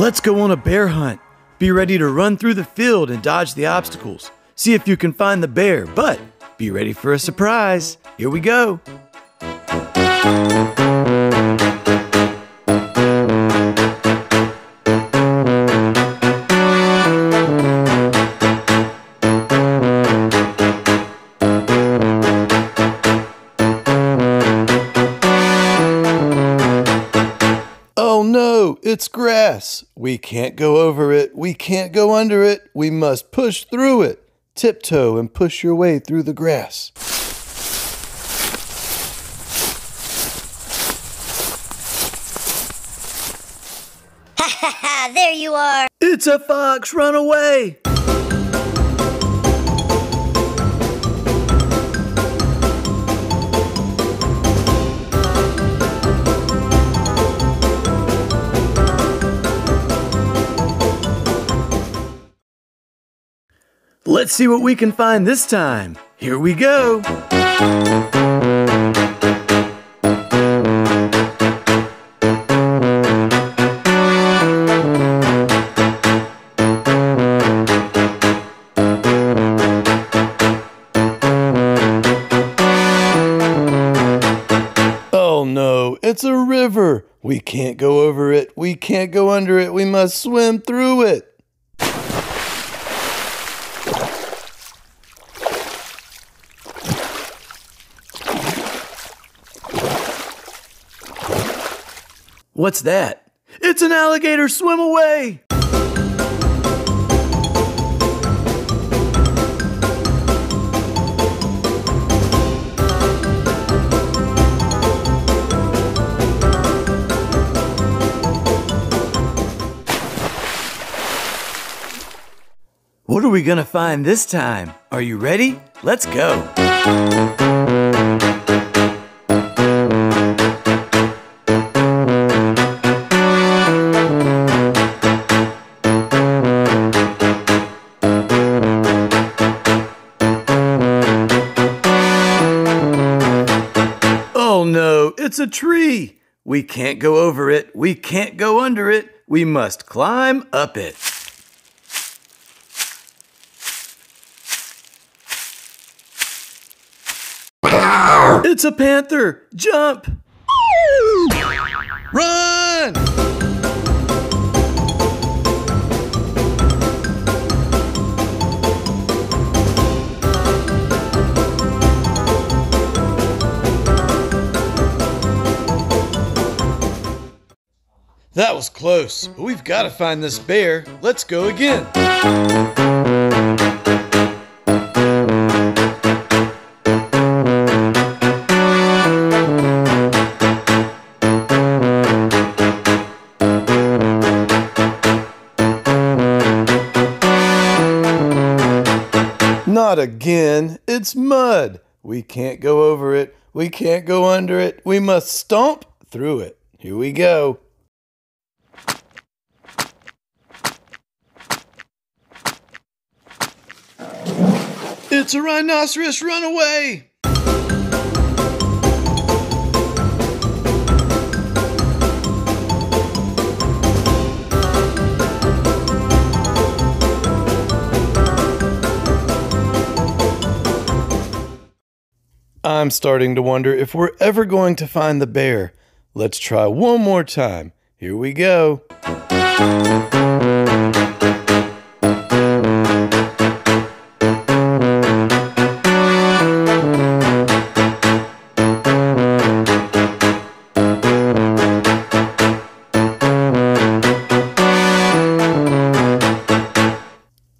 Let's go on a bear hunt. Be ready to run through the field and dodge the obstacles. See if you can find the bear, but be ready for a surprise. Here we go. Oh no, it's grass. We can't go over it. We can't go under it. We must push through it. Tiptoe and push your way through the grass. Ha ha ha, there you are. It's a fox, run away. Let's see what we can find this time. Here we go. Oh no, it's a river. We can't go over it. We can't go under it. We must swim through it. What's that? It's an alligator! Swim away! What are we gonna find this time? Are you ready? Let's go! It's a tree. We can't go over it. We can't go under it. We must climb up it. It's a panther. Jump. Run. That was close. We've got to find this bear. Let's go again. Not again. It's mud. We can't go over it. We can't go under it. We must stomp through it. Here we go. It's a rhinoceros, run away! I'm starting to wonder if we're ever going to find the bear. Let's try one more time. Here we go.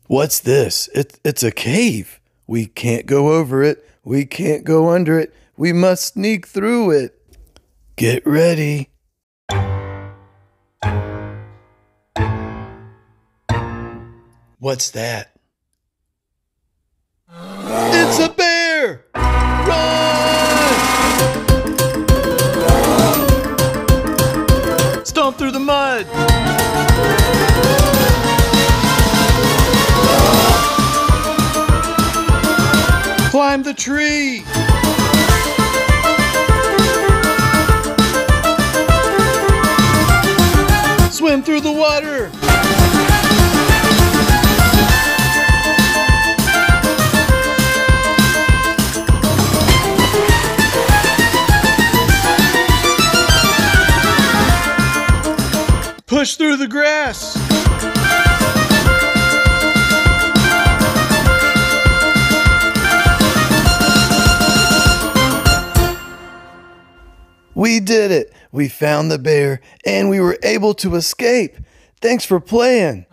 What's this? It's a cave. We can't go over it. We can't go under it. We must sneak through it. Get ready. What's that? It's a bear! Run! Stomp through the mud! Climb the tree! Swim swim through the water. Push through the grass. We did it. We found the bear and we were able to escape. Thanks for playing.